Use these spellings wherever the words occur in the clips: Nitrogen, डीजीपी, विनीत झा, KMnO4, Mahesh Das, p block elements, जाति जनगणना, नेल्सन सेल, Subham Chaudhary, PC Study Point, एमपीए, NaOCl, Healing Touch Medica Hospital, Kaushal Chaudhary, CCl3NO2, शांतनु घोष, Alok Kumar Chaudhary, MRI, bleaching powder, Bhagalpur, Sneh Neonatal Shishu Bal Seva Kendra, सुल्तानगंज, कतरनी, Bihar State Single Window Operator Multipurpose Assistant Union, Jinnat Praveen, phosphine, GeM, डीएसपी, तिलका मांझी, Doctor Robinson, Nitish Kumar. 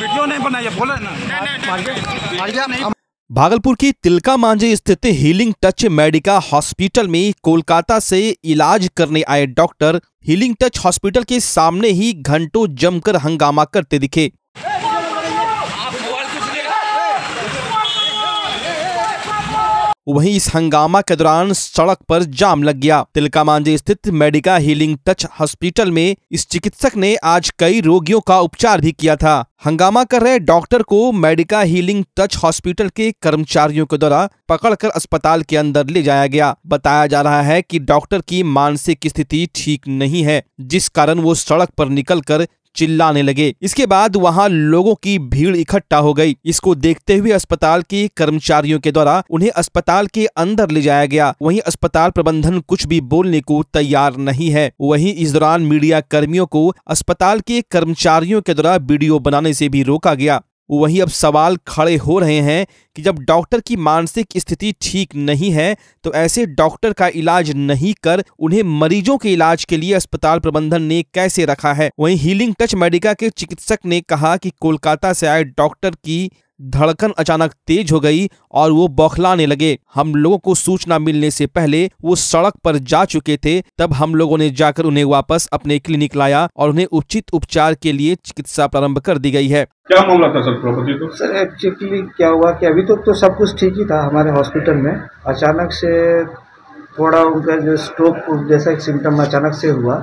Video नहीं बनाया, बोला ना। भागलपुर की तिलका मांझी स्थित हीलिंग टच मेडिका हॉस्पिटल में कोलकाता से इलाज करने आए डॉक्टर हीलिंग टच हॉस्पिटल के सामने ही घंटों जमकर हंगामा करते दिखे। वहीं इस हंगामा के दौरान सड़क पर जाम लग गया। तिलका मांझी स्थित मेडिका हीलिंग टच हॉस्पिटल में इस चिकित्सक ने आज कई रोगियों का उपचार भी किया था। हंगामा कर रहे डॉक्टर को मेडिका हीलिंग टच हॉस्पिटल के कर्मचारियों के द्वारा पकड़कर अस्पताल के अंदर ले जाया गया। बताया जा रहा है कि डॉक्टर की मानसिक स्थिति ठीक नहीं है, जिस कारण वो सड़क पर निकलकर चिल्लाने लगे। इसके बाद वहां लोगों की भीड़ इकट्ठा हो गई। इसको देखते हुए अस्पताल के कर्मचारियों के द्वारा उन्हें अस्पताल के अंदर ले जाया गया। वहीं अस्पताल प्रबंधन कुछ भी बोलने को तैयार नहीं है। वहीं इस दौरान मीडिया कर्मियों को अस्पताल के कर्मचारियों के द्वारा वीडियो बनाने से भी रोका गया। वहीं अब सवाल खड़े हो रहे हैं कि जब डॉक्टर की मानसिक स्थिति ठीक नहीं है तो ऐसे डॉक्टर का इलाज नहीं कर उन्हें मरीजों के इलाज के लिए अस्पताल प्रबंधन ने कैसे रखा है। वहीं हीलिंग टच मेडिका के चिकित्सक ने कहा कि कोलकाता से आए डॉक्टर की धड़कन अचानक तेज हो गई और वो बौखलाने लगे। हम लोगों को सूचना मिलने से पहले वो सड़क पर जा चुके थे, तब हम लोगों ने जाकर उन्हें वापस अपने क्लिनिक लाया और उन्हें उचित उपचार के लिए चिकित्सा प्रारंभ कर दी गई है। क्या मामला था सर प्रॉपर्टी को? सर एक्चुअली क्या हुआ कि अभी तक तो सब कुछ ठीक ही था हमारे हॉस्पिटल में। अचानक से थोड़ा उनका जो स्ट्रोक जैसा एक सिम्टम अचानक से हुआ,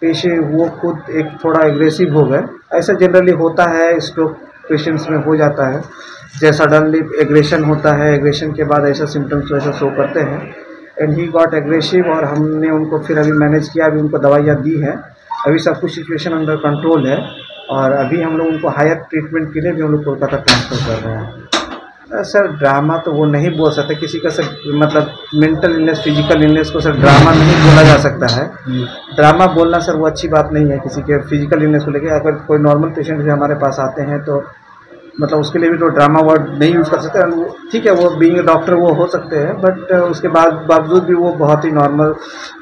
पेशे वो खुद एक थोड़ा एग्रेसिव हो गए। ऐसा जनरली होता है, स्ट्रोक पेशेंट्स में हो जाता है। जैसा सडनली एग्रेशन होता है, एग्रेशन के बाद ऐसा सिम्टम्स वैसा शो करते हैं। एंड ही गॉट एग्रेसिव और हमने उनको फिर अभी मैनेज किया, अभी उनको दवाइयाँ दी हैं। अभी सब कुछ सिचुएशन अंडर कंट्रोल है और अभी हम लोग उनको हायर ट्रीटमेंट के लिए भी हम लोग कोलकाता ट्रांसफर कर रहे हैं। सर ड्रामा तो वो नहीं बोल सकता किसी का। सर मतलब मेंटल इलनेस, फिजिकल इलनेस को सर ड्रामा नहीं बोला जा सकता है। ड्रामा बोलना सर वो अच्छी बात नहीं है किसी के फिजिकल इलनेस को लेकर। अगर कोई नॉर्मल पेशेंट भी हमारे पास आते हैं तो मतलब उसके लिए भी तो ड्रामा वर्ड नहीं यूज़ कर सकते। ठीक है, वो बीइंग अ डॉक्टर वो हो सकते हैं, बट उसके बाद बावजूद भी वो बहुत ही नॉर्मल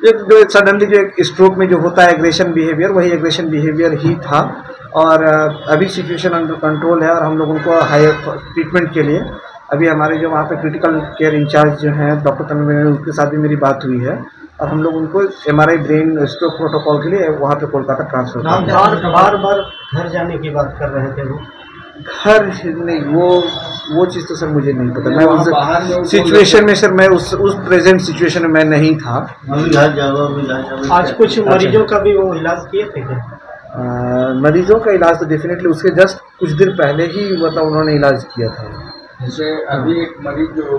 एक जो सडनली जो एक स्ट्रोक में जो होता है एग्रेशन बिहेवियर, वही एग्रेशन बिहेवियर ही था। और अभी सिचुएशन अंडर कंट्रोल है और हम लोग उनको हायर ट्रीटमेंट के लिए अभी हमारे जो वहाँ पे क्रिटिकल केयर इंचार्ज जो हैं डॉक्टर तनवीर मेरे, उनके साथ भी मेरी बात हुई है और हम लोग उनको MRI ब्रेन स्ट्रोक प्रोटोकॉल के लिए वहाँ पे कोलकाता ट्रांसफर कर। बार बार घर जाने की बात कर रहे थे वो घर नहीं, वो चीज़ तो सर मुझे नहीं पता। मैं उस सिचुएशन में सर, मैं उस प्रेजेंट सिचुएशन में मैं नहीं था। आज कुछ मरीजों का भी वो इलाज किए थे। मरीजों का इलाज तो डेफिनेटली उसके जस्ट कुछ दिन पहले ही मतलब उन्होंने इलाज किया था। जैसे अभी एक मरीज जो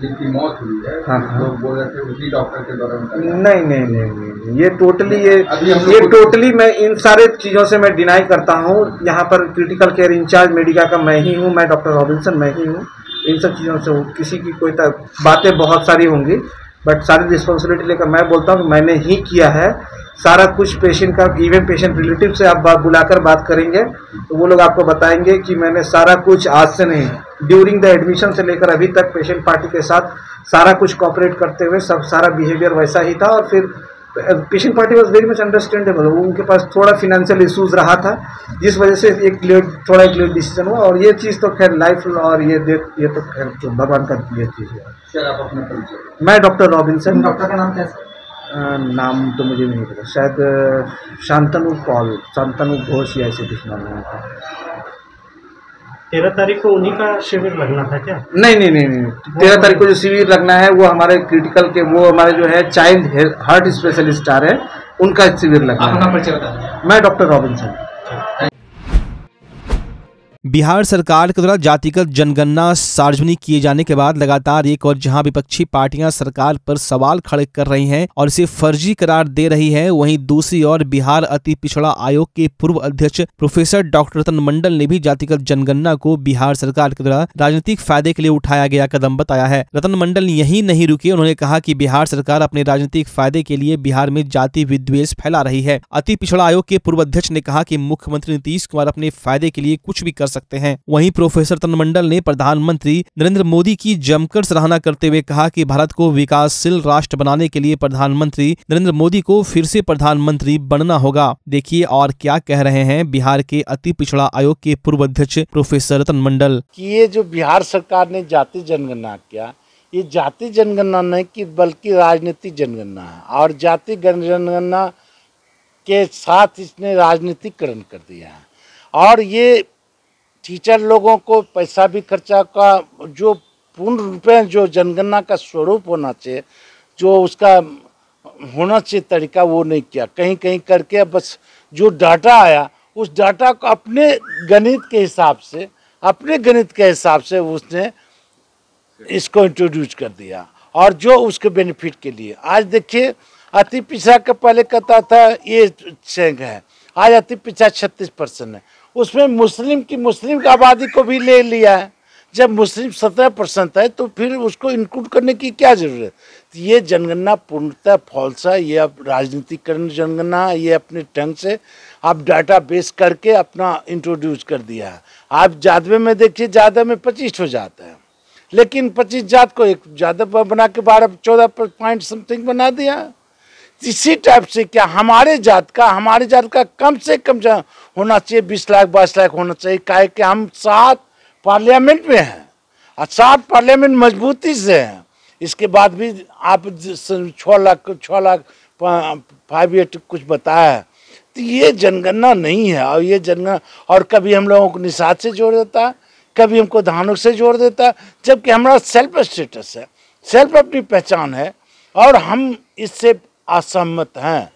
जिनकी मौत हुई है, हाँ तो बोल रहे थे उसी डॉक्टर के द्वारा। नहीं, ये टोटली मैं इन सारे चीज़ों से मैं डिनाई करता हूँ। यहाँ पर क्रिटिकल केयर इंचार्ज मेडिका का मैं ही हूँ, मैं डॉक्टर रॉबिन्सन मैं ही हूँ। इन सब चीज़ों से किसी की कोई बातें बहुत सारी होंगी, बट सारी रिस्पॉन्सिबिलिटी लेकर मैं बोलता हूँ मैंने ही किया है सारा कुछ। पेशेंट का इवन पेशेंट रिलेटिव से आप बुलाकर बात करेंगे तो वो लोग आपको बताएंगे कि मैंने सारा कुछ आज से नहीं, ड्यूरिंग द एडमिशन से लेकर अभी तक पेशेंट पार्टी के साथ सारा कुछ कॉपरेट करते हुए सब सारा बिहेवियर वैसा ही था। और फिर patient party was very much understandable. वो उनके पास थोड़ा फिनेंशियल इशूज़ रहा था जिस वजह से एक लेट डिसीजन हुआ। और ये चीज़ तो खैर लाइफ और ये तो खैर भगवान का ये चीज़ है। सर आप अपना? मैं डॉक्टर रॉबिन्सन। डॉक्टर का नाम क्या है? नाम तो मुझे नहीं पता, शायद शांतनु घोष या ऐसे कुछ नाम था। 13 तारीख को उन्हीं का शिविर लगना था क्या? नहीं, 13 तारीख को जो शिविर लगना है वो हमारे क्रिटिकल के वो हमारे जो है चाइल्ड हार्ट स्पेशलिस्ट आ रहे हैं, उनका शिविर लगना। अपना परिचय बता। मैं डॉक्टर रॉबिन्सन। बिहार सरकार के द्वारा जातिगत जनगणना सार्वजनिक किए जाने के बाद लगातार एक और जहां विपक्षी पार्टियां सरकार पर सवाल खड़े कर रही हैं और इसे फर्जी करार दे रही है, वहीं दूसरी ओर बिहार अति पिछड़ा आयोग के पूर्व अध्यक्ष प्रोफेसर डॉक्टर रतन मंडल ने भी जातिगत जनगणना को बिहार सरकार के द्वारा राजनीतिक फायदे के लिए उठाया गया कदम बताया है। रतन मंडल यही नहीं रुके, उन्होंने कहा कि बिहार सरकार अपने राजनीतिक फायदे के लिए बिहार में जाति विद्वेष फैला रही है। अति पिछड़ा आयोग के पूर्व अध्यक्ष ने कहा कि मुख्यमंत्री नीतीश कुमार अपने फायदे के लिए कुछ भी कर सकते सकते हैं। वहीं प्रोफेसर रतन मंडल ने प्रधानमंत्री नरेंद्र मोदी की जमकर सराहना करते हुए कहा कि भारत को विकासशील राष्ट्र बनाने के लिए प्रधानमंत्री नरेंद्र मोदी को फिर से प्रधानमंत्री बनना होगा। देखिए और क्या कह रहे हैं बिहार के अति पिछड़ा आयोग के पूर्व अध्यक्ष प्रोफेसर रतन मंडल। ये जो बिहार सरकार ने जाति जनगणना किया, ये जाति जनगणना नहीं कि बल्कि राजनीतिक जनगणना है, और जाति जनगणना के साथ इसने राजनीतिकरण कर दिया है। और ये टीचर लोगों को पैसा भी खर्चा का जो पूर्ण रूप में जो जनगणना का स्वरूप होना चाहिए, जो उसका होना चाहिए तरीका, वो नहीं किया। कहीं कहीं करके बस जो डाटा आया उस डाटा को अपने गणित के हिसाब से उसने इसको इंट्रोड्यूस कर दिया, और जो उसके बेनिफिट के लिए। आज देखिए अति पिछड़ा का पहले कहता था ये सेंग है, आज अति पिछड़ा 36% है, उसमें मुस्लिम की आबादी को भी ले लिया है। जब मुस्लिम 17% है तो फिर उसको इंक्लूड करने की क्या जरूरत। ये जनगणना पूर्णतः फॉल्स है, ये आप राजनीतिकरण जनगणना, ये अपने ढंग से आप डाटा बेस करके अपना इंट्रोड्यूस कर दिया है। आप जादवे में देखिए, जादवे में 25 हो जाता है, लेकिन 25 जात को एक जादव बना के 12-14.something बना दिया। इसी टाइप से क्या हमारे जात का कम से कम होना चाहिए 20 लाख 22 लाख होना चाहिए। काहे कि हम 7 पार्लियामेंट में हैं और 7 पार्लियामेंट मजबूती से हैं। इसके बाद भी आप 6 लाख 5-8 कुछ बताया है, तो ये जनगणना नहीं है। और ये जनगणना और कभी हम लोगों को निषाद से जोड़ देता है, कभी हमको धानों से जोड़ देता है, जबकि हमारा सेल्फ स्टेटस है, सेल्फ अपनी पहचान है, और हम इससे असहमत हैं।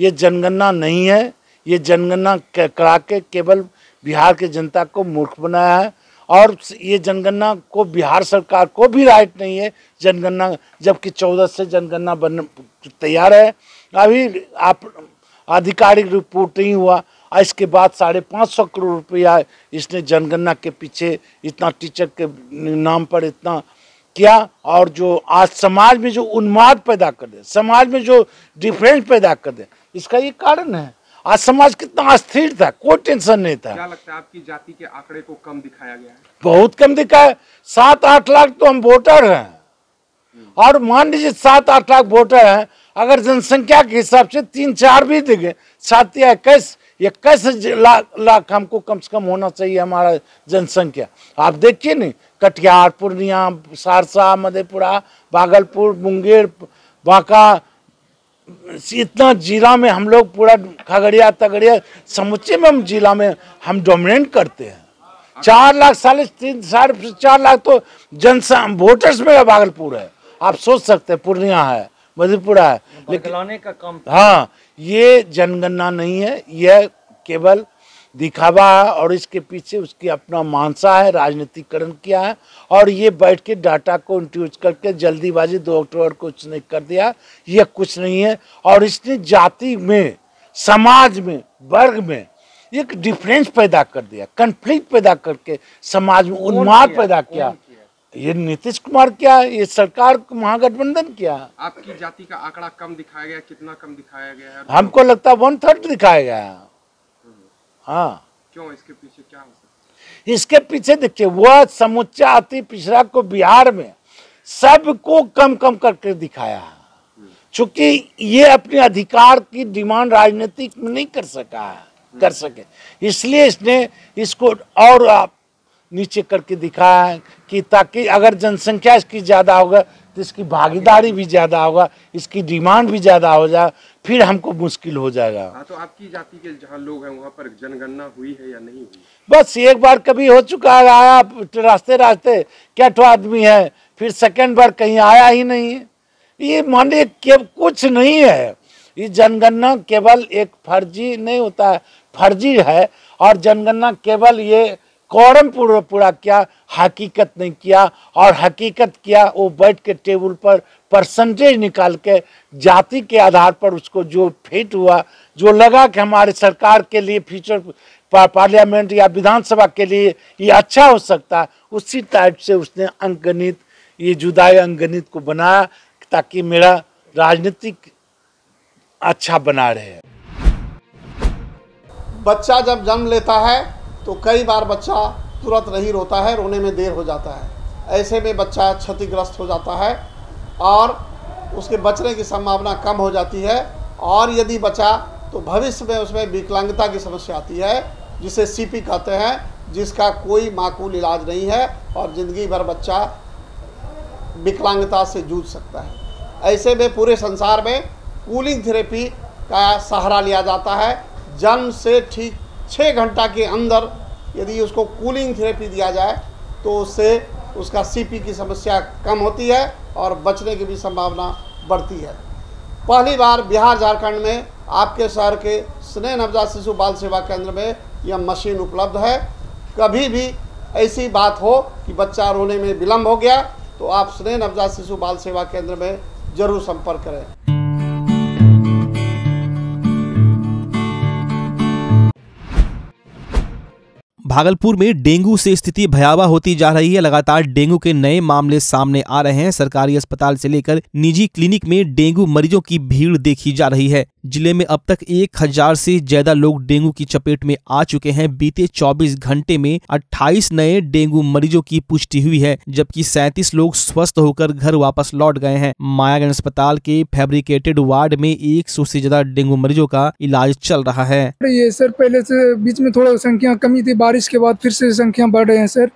ये जनगणना नहीं है, ये जनगणना करा के केवल बिहार के जनता को मूर्ख बनाया है, और ये जनगणना को बिहार सरकार को भी राइट नहीं है जनगणना, जबकि 14 से जनगणना बन तैयार है। अभी आप आधिकारिक रिपोर्ट नहीं हुआ, इसके बाद 550 करोड़ रुपया इसने जनगणना के पीछे इतना टीचर के नाम पर इतना किया, और जो आज समाज में जो उन्माद पैदा कर दे, समाज में जो डिफरेंस पैदा कर दे, इसका ये कारण है। आज समाज कितना अस्थिर था, कोई टेंशन नहीं था। क्या लगता है आपकी जाति के आंकड़े को कम दिखाया गया है? बहुत कम दिखाया। 7-8 लाख तो हम वोटर हैं, और मान लीजिए 7-8 लाख वोटर हैं, अगर जनसंख्या के हिसाब से 3-4 भी देंगे, 21 लाख हमको कम से कम होना चाहिए हमारा जनसंख्या। आप देखिए नहीं, कटिहार, पूर्णिया, सहरसा, मधेपुरा, भागलपुर, मुंगेर, बांका, इतना जिला में हम लोग पूरा खगड़िया तगड़िया समुचे में हम जिला में हम डोमिनेट करते हैं। 4 लाख 3.5-4 लाख तो वोटर्स में भागलपुर है, आप सोच सकते हैं, पूर्णिया है, मधेपुरा है, लेकिन का काम हाँ, ये जनगणना नहीं है, यह केवल दिखावा है, और इसके पीछे उसकी अपना मानसा है, राजनीतिकरण किया है, और ये बैठ के डाटा को इंट्रोड्यूस करके जल्दीबाजी 2 अक्टूबर को उसने कर दिया। यह कुछ नहीं है, और इसने जाति में, समाज में, वर्ग में एक डिफरेंस पैदा कर दिया, कन्फ्लिक्ट पैदा करके समाज में उन्माद पैदा किया। ये नीतीश कुमार क्या, ये सरकार महागठबंधन क्या? आपकी जाति का आंकड़ा कम दिखाया गया, कितना कम दिखाया गया है? हमको लगता है 1/3 दिखाया गया है। हाँ, क्यों, इसके पीछे क्या हो सकता है? इसके पीछे देखिए, वह समुच्चा अति पिछड़ा को बिहार में सबको कम करके दिखाया है, चूंकि ये अपने अधिकार की डिमांड राजनीतिक में नहीं कर सके, इसलिए इसने इसको और नीचे करके दिखाया है कि ताकि अगर जनसंख्या इसकी ज़्यादा होगा तो इसकी भागीदारी भी ज़्यादा होगा, इसकी डिमांड भी ज़्यादा हो जाए, फिर हमको मुश्किल हो जाएगा। तो आपकी जाति के जहाँ लोग हैं वहाँ पर जनगणना हुई है या नहीं हुई? बस एक बार कभी हो चुका है, आया रास्ते 100 आदमी है, फिर सेकेंड बार कहीं आया ही नहीं है। ये मानिए कुछ नहीं है, ये जनगणना केवल एक फर्जी नहीं होता है, फर्जी है, और जनगणना केवल ये कोरम पूरा किया, हकीकत नहीं किया, और हकीकत किया वो बैठ के टेबल पर परसेंटेज निकाल के जाति के आधार पर उसको जो फिट हुआ, जो लगा कि हमारे सरकार के लिए फ्यूचर पार्लियामेंट या विधानसभा के लिए ये अच्छा हो सकता है, उसी टाइप से उसने अंकगणित, ये जुदाई अंकगणित को बनाया ताकि मेरा राजनीतिक अच्छा बना रहे। बच्चा जब जन्म लेता है तो कई बार बच्चा तुरंत नहीं रोता है, रोने में देर हो जाता है। ऐसे में बच्चा क्षतिग्रस्त हो जाता है और उसके बचने की संभावना कम हो जाती है, और यदि बचा तो भविष्य में उसमें विकलांगता की समस्या आती है जिसे सीपी कहते हैं, जिसका कोई माकूल इलाज नहीं है और ज़िंदगी भर बच्चा विकलांगता से जूझ सकता है। ऐसे में पूरे संसार में कूलिंग थेरेपी का सहारा लिया जाता है। जन्म से ठीक 6 घंटा के अंदर यदि उसको कूलिंग थेरेपी दिया जाए तो उससे उसका सीपी की समस्या कम होती है और बचने की भी संभावना बढ़ती है। पहली बार बिहार झारखंड में आपके शहर के स्नेह नवजात शिशु बाल सेवा केंद्र में यह मशीन उपलब्ध है। कभी भी ऐसी बात हो कि बच्चा रोने में विलम्ब हो गया तो आप स्नेह नवजात शिशु बाल सेवा केंद्र में जरूर संपर्क करें। भागलपुर में डेंगू से स्थिति भयावह होती जा रही है। लगातार डेंगू के नए मामले सामने आ रहे हैं। सरकारी अस्पताल से लेकर निजी क्लिनिक में डेंगू मरीजों की भीड़ देखी जा रही है। जिले में अब तक 1000 से ज्यादा लोग डेंगू की चपेट में आ चुके हैं। बीते 24 घंटे में 28 नए डेंगू मरीजों की पुष्टि हुई है, जबकि 37 लोग स्वस्थ होकर घर वापस लौट गए हैं। मायागंज अस्पताल के फैब्रिकेटेड वार्ड में 100 से ज्यादा डेंगू मरीजों का इलाज चल रहा है। ये सर पहले से बीच में थोड़ा संख्या कमी थी, बारिश के बाद फिर से संख्या बढ़ रहे हैं सर।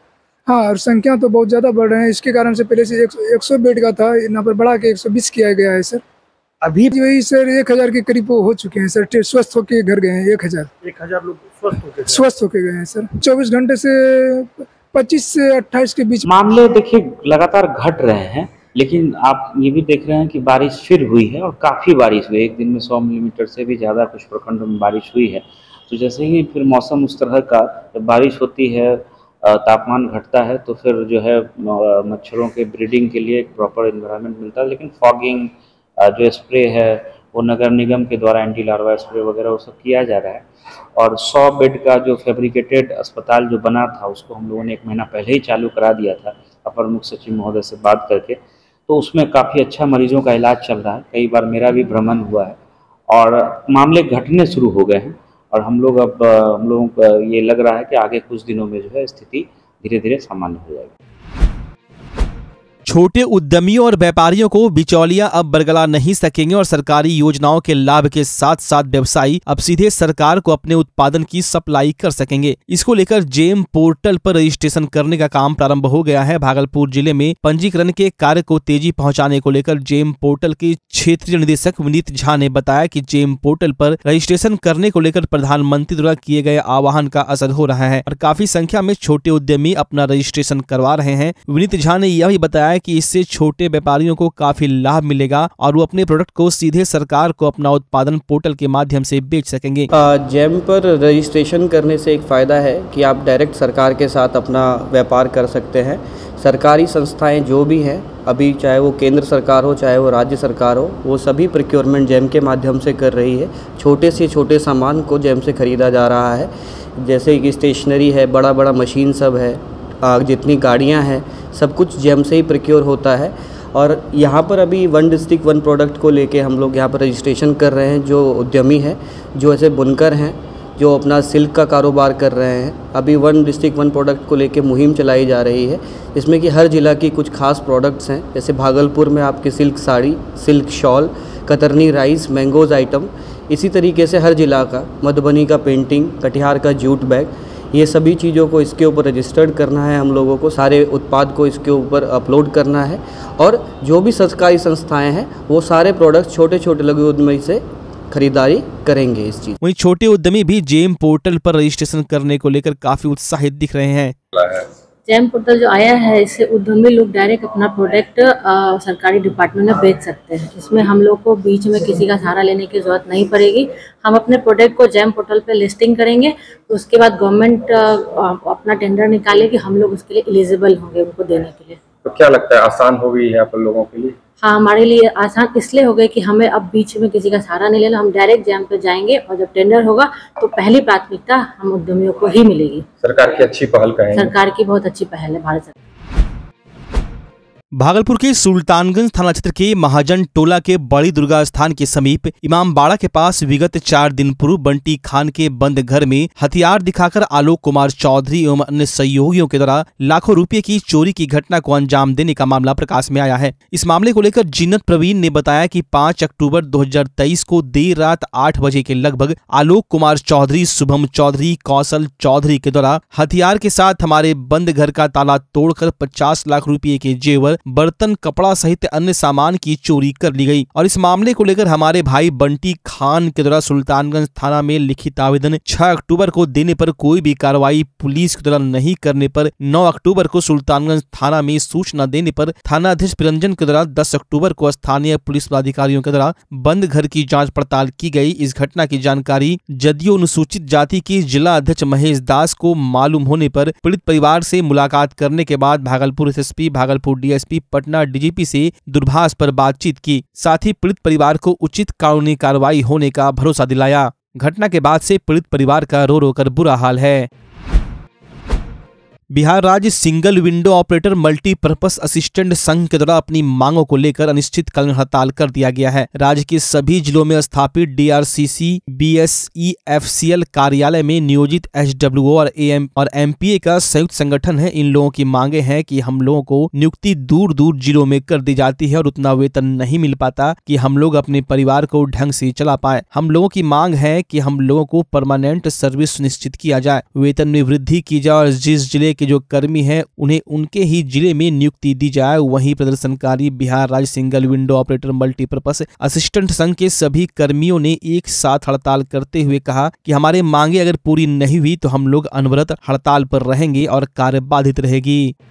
हाँ, और संख्या तो बहुत ज्यादा बढ़ रहे हैं। इसके कारण से पहले से 100 बेड का था, यहाँ पर बढ़ा के 120 किया गया है सर। अभी वही सर 1000 के करीब हो चुके हैं सर, स्वस्थ होके घर गए हैं। 1000 लोग स्वस्थ होके गए हैं सर। 24 घंटे से 25 से 28 के बीच मामले देखिए लगातार घट रहे हैं, लेकिन आप ये भी देख रहे हैं कि बारिश फिर हुई है और काफ़ी बारिश हुई है। एक दिन में 100 मिलीमीटर से भी ज़्यादा कुछ प्रखंडों में बारिश हुई है। तो जैसे ही फिर मौसम उस तरह का, जब बारिश होती है, तापमान घटता है, तो फिर जो है मच्छरों के ब्रीडिंग के लिए एक प्रॉपर इन्वायरमेंट मिलता है। लेकिन फॉगिंग जो स्प्रे है वो नगर निगम के द्वारा एंटी लार्वा स्प्रे वगैरह वो सब किया जा रहा है। और 100 बेड का जो फैब्रिकेटेड अस्पताल जो बना था उसको हम लोगों ने 1 महीना पहले ही चालू करा दिया था अपर मुख्य सचिव महोदय से बात करके। तो उसमें काफ़ी अच्छा मरीजों का इलाज चल रहा है। कई बार मेरा भी भ्रमण हुआ है और मामले घटने शुरू हो गए हैं। और हम लोगों को ये लग रहा है कि आगे कुछ दिनों में जो है स्थिति धीरे धीरे सामान्य हो जाएगी। छोटे उद्यमियों और व्यापारियों को बिचौलिया अब बरगला नहीं सकेंगे और सरकारी योजनाओं के लाभ के साथ साथ व्यवसायी अब सीधे सरकार को अपने उत्पादन की सप्लाई कर सकेंगे। इसको लेकर जेम पोर्टल पर रजिस्ट्रेशन करने का काम प्रारंभ हो गया है। भागलपुर जिले में पंजीकरण के कार्य को तेजी पहुंचाने को लेकर जेम पोर्टल के क्षेत्रीय निदेशक विनीत झा ने बताया कि जेम पोर्टल पर रजिस्ट्रेशन करने को लेकर प्रधानमंत्री द्वारा किए गए आह्वान का असर हो रहा है और काफी संख्या में छोटे उद्यमी अपना रजिस्ट्रेशन करवा रहे हैं। विनीत झा ने यह भी बताया कि इससे छोटे व्यापारियों को काफी लाभ मिलेगा और वो अपने प्रोडक्ट को सीधे सरकार को अपना उत्पादन पोर्टल के माध्यम से बेच सकेंगे। जेम पर रजिस्ट्रेशन करने से एक फायदा है कि आप डायरेक्ट सरकार के साथ अपना व्यापार कर सकते हैं। सरकारी संस्थाएं जो भी हैं, अभी चाहे वो केंद्र सरकार हो चाहे वो राज्य सरकार हो, वो सभी प्रोक्योरमेंट जेम के माध्यम से कर रही है। छोटे से छोटे सामान को जेम से खरीदा जा रहा है, जैसे कि स्टेशनरी है, बड़ा मशीन सब है, जितनी गाड़ियां हैं, सब कुछ जेम से ही प्रोक्योर होता है। और यहाँ पर अभी 1 डिस्ट्रिक्ट 1 प्रोडक्ट को लेके हम लोग यहाँ पर रजिस्ट्रेशन कर रहे हैं। जो उद्यमी हैं, जो ऐसे बुनकर हैं, जो अपना सिल्क का कारोबार कर रहे हैं, अभी 1 डिस्ट्रिक्ट 1 प्रोडक्ट को लेके मुहिम चलाई जा रही है, जिसमें कि हर ज़िला की कुछ खास प्रोडक्ट्स हैं। जैसे भागलपुर में आपकी silk sari, silk shawl, कतरनी rice, mangoes item, इसी तरीके से हर ज़िला का, मधुबनी का पेंटिंग, कटिहार का जूट बैग, ये सभी चीज़ों को इसके ऊपर रजिस्टर्ड करना है। हम लोगों को सारे उत्पाद को इसके ऊपर अपलोड करना है और जो भी सरकारी संस्थाएं हैं वो सारे प्रोडक्ट्स छोटे छोटे लघु उद्यमी से खरीदारी करेंगे इस चीज़। वहीं छोटे उद्यमी भी जेम पोर्टल पर रजिस्ट्रेशन करने को लेकर काफी उत्साहित दिख रहे हैं। जेम पोर्टल जो आया है, इससे उद्यमी लोग डायरेक्ट अपना प्रोडक्ट सरकारी डिपार्टमेंट में बेच सकते हैं। इसमें हम लोग को बीच में किसी का सहारा लेने की जरूरत नहीं पड़ेगी। हम अपने प्रोडक्ट को जेम पोर्टल पे लिस्टिंग करेंगे तो उसके बाद गवर्नमेंट अपना टेंडर निकालेगी, हम लोग उसके लिए एलिजिबल होंगे उनको देने के लिए। तो क्या लगता है आसान हो गई है आप लोगों के लिए? हाँ, हमारे लिए आसान इसलिए हो गए कि हमें अब बीच में किसी का सहारा नहीं लेना, हम डायरेक्ट जेम पे जाएंगे और जब टेंडर होगा तो पहली प्राथमिकता हम उद्यमियों को ही मिलेगी। सरकार की अच्छी पहल कहेंगे। सरकार की बहुत अच्छी पहल है भारत सरकार। भागलपुर के सुल्तानगंज थाना क्षेत्र के महाजन टोला के बड़ी दुर्गा स्थान के समीप इमामबाड़ा के पास विगत 4 दिन पूर्व बंटी खान के बंद घर में हथियार दिखाकर आलोक कुमार चौधरी एवं अन्य सहयोगियों के द्वारा लाखों रुपए की चोरी की घटना को अंजाम देने का मामला प्रकाश में आया है। इस मामले को लेकर जिन्नत प्रवीण ने बताया कि 5 अक्टूबर 2023 को देर रात 8 बजे के लगभग आलोक कुमार चौधरी, शुभम चौधरी, कौशल चौधरी के द्वारा हथियार के साथ हमारे बंद घर का ताला तोड़कर 50 लाख रुपए के जेवर, बर्तन, कपड़ा सहित अन्य सामान की चोरी कर ली गई। और इस मामले को लेकर हमारे भाई बंटी खान के द्वारा सुल्तानगंज थाना में लिखित आवेदन 6 अक्टूबर को देने पर कोई भी कार्रवाई पुलिस के द्वारा नहीं करने पर 9 अक्टूबर को सुल्तानगंज थाना में सूचना देने पर थानाधीश प्रंजन के द्वारा 10 अक्टूबर को स्थानीय पुलिस पदाधिकारियों के द्वारा बंद घर की जाँच पड़ताल की गयी। इस घटना की जानकारी जदयू अनुसूचित जाति के जिला अध्यक्ष महेश दास को मालूम होने पर पीड़ित परिवार से मुलाकात करने के बाद Bhagalpur SSP, Bhagalpur डीएसपी, Patna डीजीपी से दूरभाष पर बातचीत की, साथ ही पीड़ित परिवार को उचित कानूनी कार्रवाई होने का भरोसा दिलाया। घटना के बाद से पीड़ित परिवार का रो रोकर बुरा हाल है। बिहार राज्य single window operator multipurpose assistant संघ के द्वारा अपनी मांगों को लेकर अनिश्चितकालीन हड़ताल कर दिया गया है। राज्य के सभी जिलों में स्थापित डीआरसीसी, बीएसईएफसीएल कार्यालय में नियोजित एसडब्ल्यूओ और एएम और एमपीए का संयुक्त संगठन है। इन लोगों की मांगे हैं कि हम लोगों को नियुक्ति दूर दूर जिलों में कर दी जाती है और उतना वेतन नहीं मिल पाता कि हम लोग अपने परिवार को ढंग से चला पाए। हम लोगों की मांग है कि हम लोगों को परमानेंट सर्विस सुनिश्चित किया जाए, वेतन में वृद्धि की जाए और जिस जिले के जो कर्मी हैं उन्हें उनके ही जिले में नियुक्ति दी जाए। वहीं प्रदर्शनकारी बिहार राज्य single window operator multipurpose assistant संघ के सभी कर्मियों ने एक साथ हड़ताल करते हुए कहा कि हमारे मांगे अगर पूरी नहीं हुई तो हम लोग अनवरत हड़ताल पर रहेंगे और कार्य बाधित रहेगी।